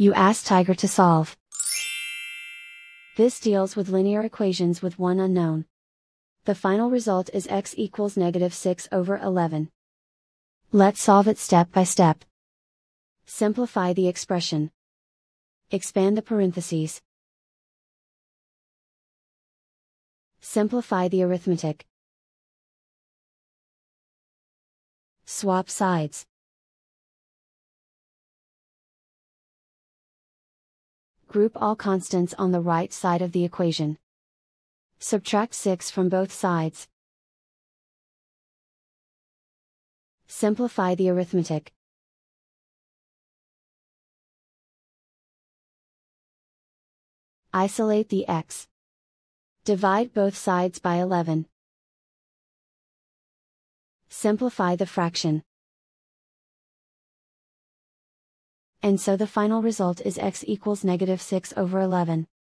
you ask Tiger to solve. This deals with linear equations with one unknown. The final result is x equals -6/11. Let's solve it step by step. Simplify the expression. Expand the parentheses. Simplify the arithmetic. Swap sides. Group all constants on the right side of the equation. Subtract 6 from both sides. Simplify the arithmetic. Isolate the x. Divide both sides by 11. Simplify the fraction. And so the final result is x equals -6/11.